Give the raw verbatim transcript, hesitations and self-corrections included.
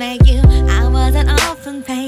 like you. I wasn't often paid.